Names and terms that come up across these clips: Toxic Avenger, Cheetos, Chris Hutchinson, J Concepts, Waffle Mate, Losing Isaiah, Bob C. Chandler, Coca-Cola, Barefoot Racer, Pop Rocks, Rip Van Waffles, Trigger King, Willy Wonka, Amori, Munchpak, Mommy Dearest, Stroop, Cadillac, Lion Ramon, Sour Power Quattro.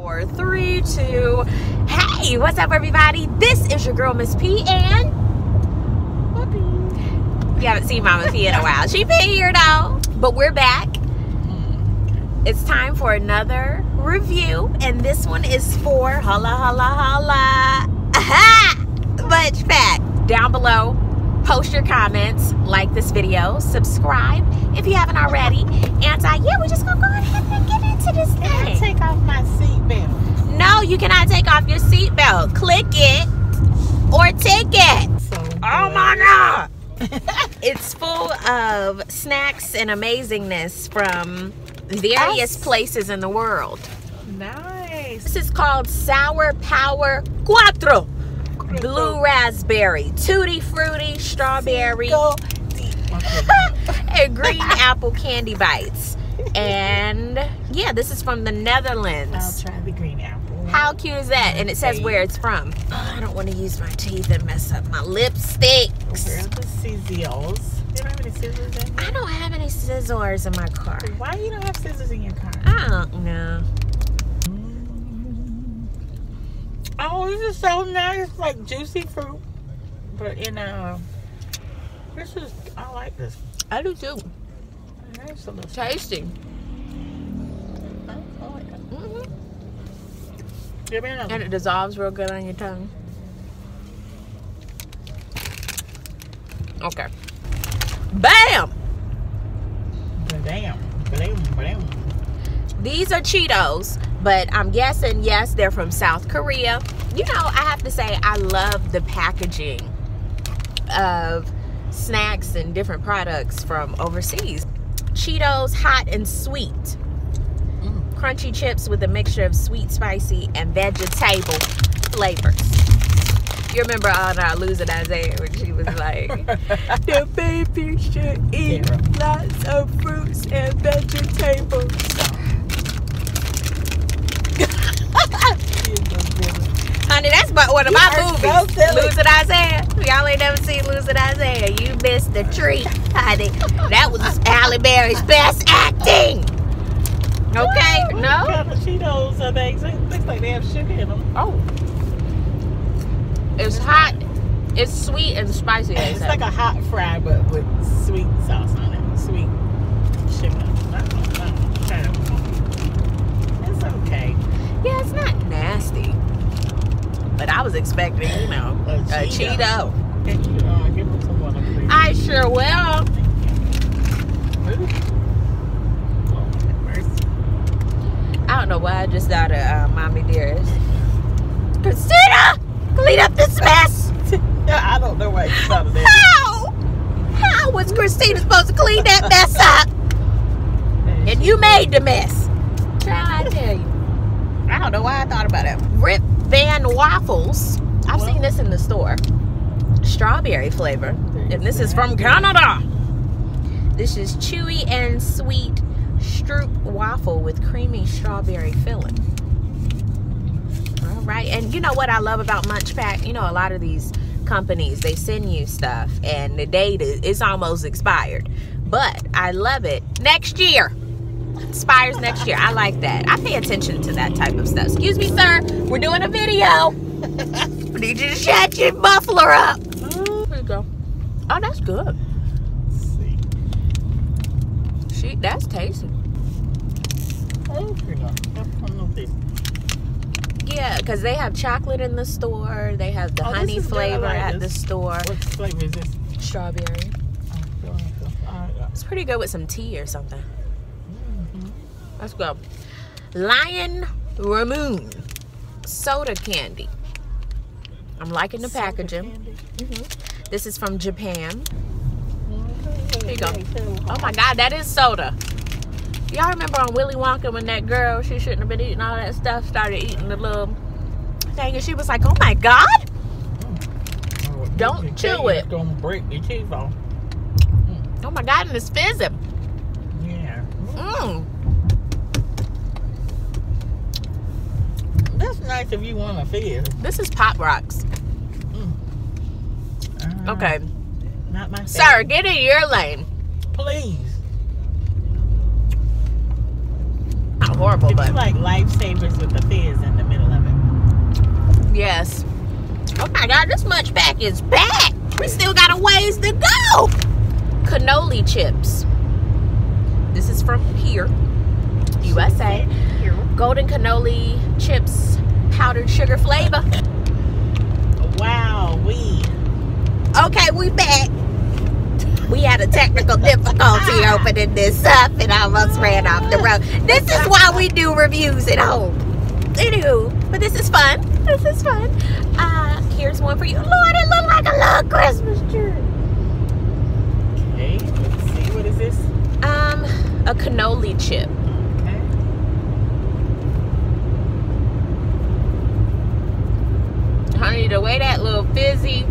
four, three, two. Hey, what's up, everybody? This is your girl, Miss P, and Puppy. You haven't seen Mama P in a while. She been here though, but we're back. It's time for another review, and this one is for holla holla holla. Aha! Munchpak. Down below, post your comments, like this video, subscribe if you haven't already, and yeah, we're just gonna go ahead and get into this thing. Can I take off my seatbelt? No, you cannot take off your seatbelt. Click it or take it. So oh my God! It's full of snacks and amazingness from various places in the world. Nice. This is called Sour Power Quattro. Blue raspberry, tutti frutti, strawberry, and green apple candy bites. And yeah, this is from the Netherlands. I'll try the green apple. How cute is that? And it says where it's from. Oh, I don't want to use my teeth and mess up my lipsticks. Where are the sizzles? You don't have any scissors in here? I don't have any scissors in my car. Why you don't have scissors in your car? I don't know. Oh, this is so nice, like juicy fruit. But in this is, I like this. I do too. Nice, tasty. I like that. Mm-hmm. And it dissolves real good on your tongue. Okay. Bam! Bam, bam, bam. These are Cheetos, but I'm guessing, yes, they're from South Korea. You know, I have to say, I love the packaging of snacks and different products from overseas. Cheetos, hot and sweet. Crunchy chips with a mixture of sweet, spicy, and vegetable flavors. You remember on our Losing Isaiah when she was like, the baby should eat lots of fruits and vegetables. Honey, that's one of my movies, so Losing Isaiah. Y'all ain't never seen Losing Isaiah. You missed the treat, honey. That was Halle Berry's best acting. Okay, oh, no? What kind of Cheetos are they? It looks like they have sugar in them. Oh. It's hot, it's sweet and spicy. It's like a hot fry, but with sweet sauce on it. Sweet sugar. It's okay. Yeah, it's not nasty. But I was expecting, you know, a Cheeto. Can you give them some water, please? I sure will. I don't know why I just thought of Mommy Dearest. Christina! Clean up this mess. I don't know why you thought of that. How was Christina supposed to clean that mess up? And you made the mess. Try I tell you. I don't know why I thought about it. Rip Van Waffles. I've seen this in the store. Strawberry flavor. And this is from Canada. This is chewy and sweet Stroop waffle with creamy strawberry filling. Right, and you know what I love about Munchpak? You know, a lot of these companies, they send you stuff and the date is almost expired, but I love it. Next year expires next year. I like that. I pay attention to that type of stuff. Excuse me, sir, we're doing a video. We need you to shut your muffler up. There you go. Oh, that's good. See, that's tasty. Yeah, because they have chocolate in the store. They have the honey flavor at the store. What flavor is this? Strawberry. It's pretty good with some tea or something. Let's go. Lion Ramon soda candy. I'm liking the packaging. This is from Japan. Here you go. Oh my God, that is soda. Y'all remember on Willy Wonka when that girl, she shouldn't have been eating all that stuff, started eating the little thing, and she was like, oh my God, don't chew it. It's going to break your teeth off. Oh my God, and it's fizzing. Yeah. That's nice if you want a fizz. This is Pop Rocks. Okay. Not my favorite. Sir, get in your lane. Please. Horrible, but like lifesavers with the fizz, my God, this Munchpak is back. We still got a ways to go. Cannoli chips. This is from here, USA. Golden cannoli chips, powdered sugar flavor. Wow, we. Okay, we back. We had a technical difficulty opening this up and I almost ran off the road. This is why we do reviews at home. Anywho, but this is fun. This is fun. Here's one for you. Lord, it looked like a little Christmas tree. Okay, let's see. What is this? A cannoli chip. Okay. Honey, the way that little fizzy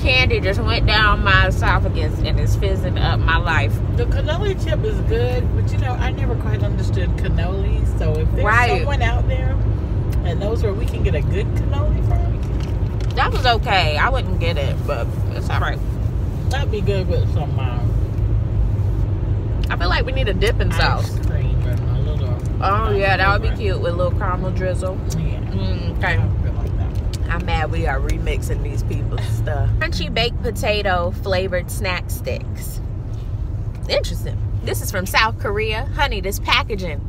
candy just went down my esophagus and is fizzing up my life. The cannoli chip is good, but you know, I never quite understood cannoli. So if there's someone out there that knows where we can get a good cannoli from, that was okay. I wouldn't get it, but it's all right. That'd be good with some. I feel like we need a dipping sauce. Ice cream and a little. Oh yeah, that would be cute with a little caramel drizzle. Yeah. Okay. I'm mad we are remixing these people's stuff. Crunchy baked potato flavored snack sticks. Interesting. This is from South Korea. Honey, this packaging,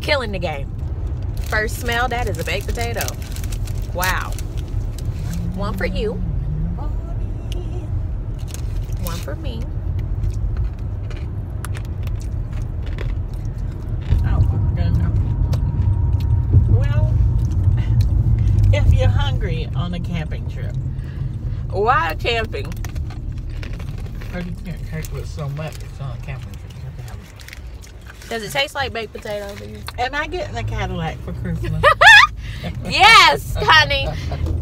killing the game. First smell, that is a baked potato. Wow. One for you. One for me. Oh my goodness. Well, if you're hungry on a camping trip. Why camping? Or you can't take with so much it's on a camping trip. You have to have it. Does it taste like baked potato to you? Am I getting a Cadillac for Christmas? Yes, honey.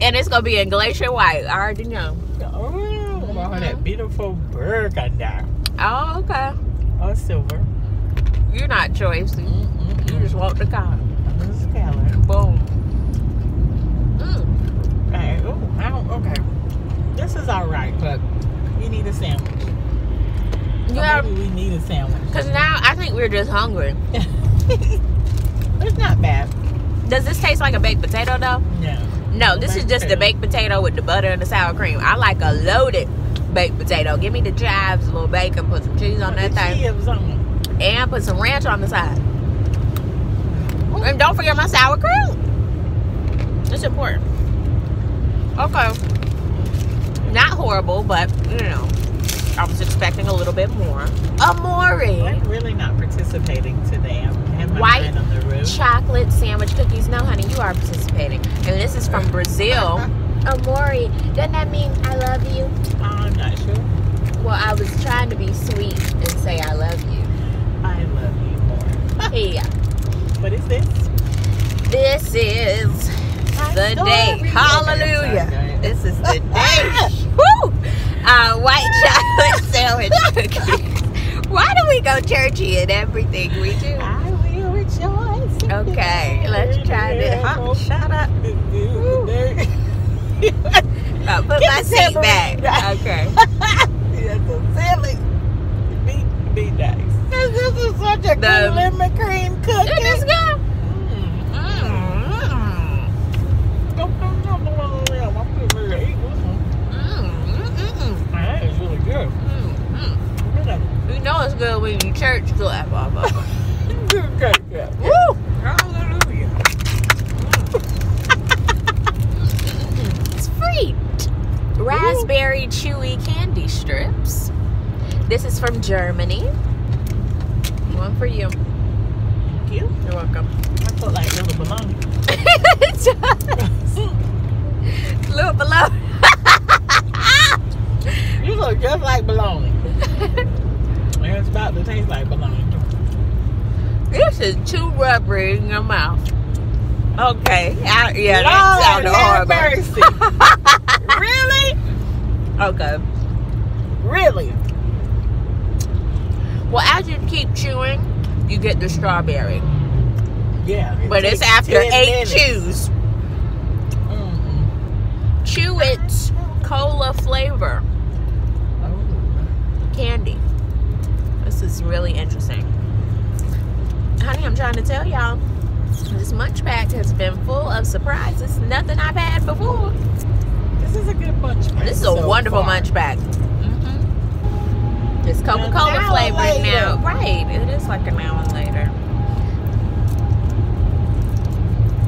And it's going to be in Glacier White. I already know. Oh, wow, that beautiful burgundy. Oh, okay. Oh, silver. You're not choicy. You just want the car. This is Cadillac. Boom. Okay, this is all right, but we need a sandwich. Yeah, maybe we need a sandwich. Because now I think we're just hungry. It's not bad. Does this taste like a baked potato though? No. No, this is just the baked potato with the butter and the sour cream. I like a loaded baked potato. Give me the chives, a little bacon, put some cheese on that thing. And put some ranch on the side. Ooh. And don't forget my sour cream. It's important. Okay, not horrible, but you know, I was expecting a little bit more. Amori. I'm really not participating today. I'm having my mind on the roof. Chocolate sandwich cookies. No, honey, you are participating. And this is from Brazil. Amori, doesn't that mean I love you? I'm not sure. Well, I was trying to be sweet and say I love you. I love you more. Yeah. What is this? This is the day. Hallelujah. This is the day. Woo! White chocolate sandwich cookies. Why do we go churchy in everything we do? I will rejoice. Okay, let's try this. Oh, shut up. Put my seat back. Okay. Be nice. This is such a good lemon cream cookie. Let's go. Good. You know it's good when you church clap. Okay, yeah. Woo! Hallelujah. It's free. Raspberry chewy candy strips. This is from Germany. One for you. Thank you. You're welcome. I feel like little bologna. Little bologna. You look just like bologna. It's about to taste like bologna. This is too rubbery in your mouth. Okay. Yeah, that sounded horrible. Really? Okay. Really? Well, as you keep chewing, you get the strawberry. Yeah. But it's after 8 minutes. Chews. Chew It's cola flavor. Candy. This is really interesting. Honey, I'm trying to tell y'all, this Munchpak has been full of surprises. Nothing I've had before. This is a good munch pack. This is a wonderful munch pack. It's Coca-Cola flavored now. Right. It is like an hour later.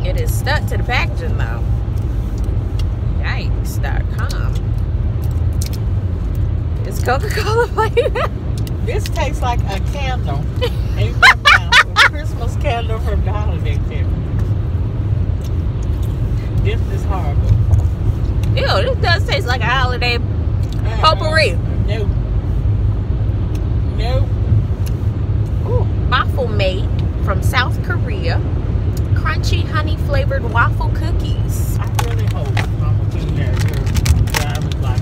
It is stuck to the packaging though. Yikes.com. It's Coca-Cola flavored. This tastes like a candle. A Christmas candle from the holiday table. This is horrible. Ew, this does taste like a holiday potpourri. Nope. Nope. Ooh, Waffle Mate from South Korea. Crunchy honey flavored waffle cookies. I really hope Mama King there is driving like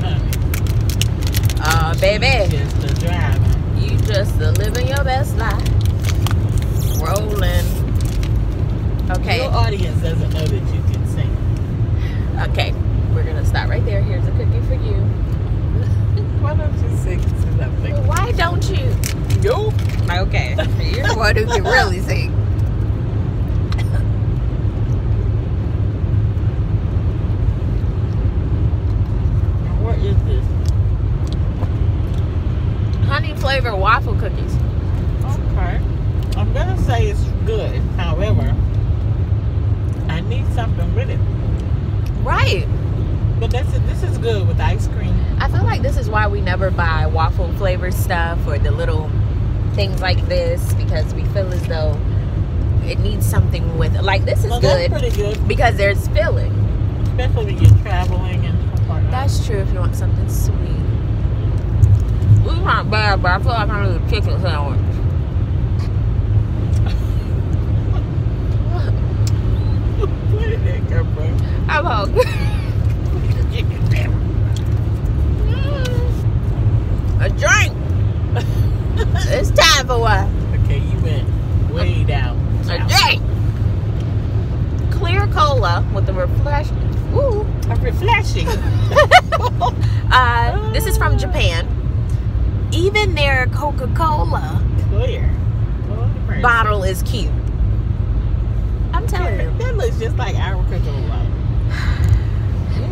honey. Baby. You just the driver. You just the living your best life. Rolling. Okay. Your audience doesn't know that you can sing. Okay, we're gonna stop right there. Here's a cookie for you. Why don't you sing? Well, why don't you? Nope. Okay. You're the one who can really sing. What is this? Honey flavored waffle cookies. Okay. I'm gonna say it's good. However, I need something with it. Right. But that's it. This is good with ice cream. I feel like this is why we never buy waffle flavored stuff or the little things like this, because we feel as though it needs something with it. Like this is good. That's pretty good. Because there's filling. Especially when you're traveling and stuff like that. That's true if you want something sweet. This is not bad, but I feel like I need a chicken sandwich. I'm hungry. A drink. It's time for what? Okay, you went way down. A drink. Clear cola with a refreshing. Ooh, a refreshing. This is from Japan. Even their Coca-Cola clear bottle is cute. I'm telling you. That looks just like our Coca-Cola.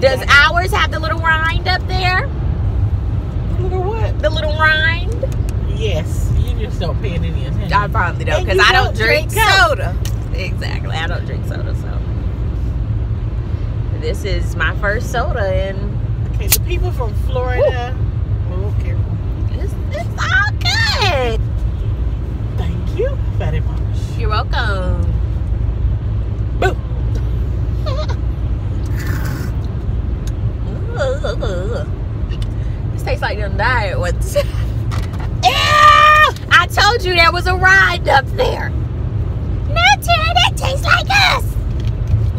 Does ours have the little rind up there? The little what? The little rind? Yes. You just don't pay any attention. I probably don't, because I don't drink soda. Exactly. I don't drink soda, so. This is my first soda. Okay, the people from Florida. Oh, careful. It's all good. Thank you very much. You're welcome. Boom. This tastes like them diet ones. Ew! I told you there was a rind up there. No, Tara, that tastes like us.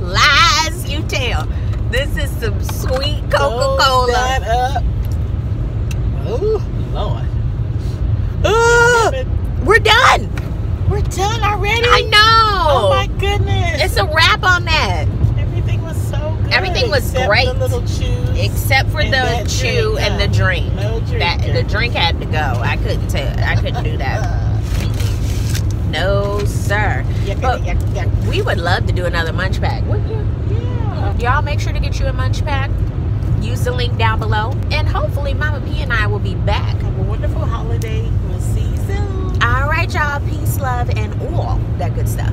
Lies you tell. This is some sweet Coca-Cola. That up. Oh, Lord. We're done. We're done already? I know. Oh my goodness. It's a wrap on that. Everything was so good. Everything was great. Except the little chews. Except for the chew and the drink. No drink. The drink had to go. I couldn't tell. I couldn't do that. No, sir. But we would love to do another munch pack, wouldn't you? Yeah. Y'all make sure to get you a munch pack. Use the link down below. And hopefully Mama P and I will be back. Have a wonderful holiday. We'll see you soon. All right, y'all. Peace, love, and all that good stuff.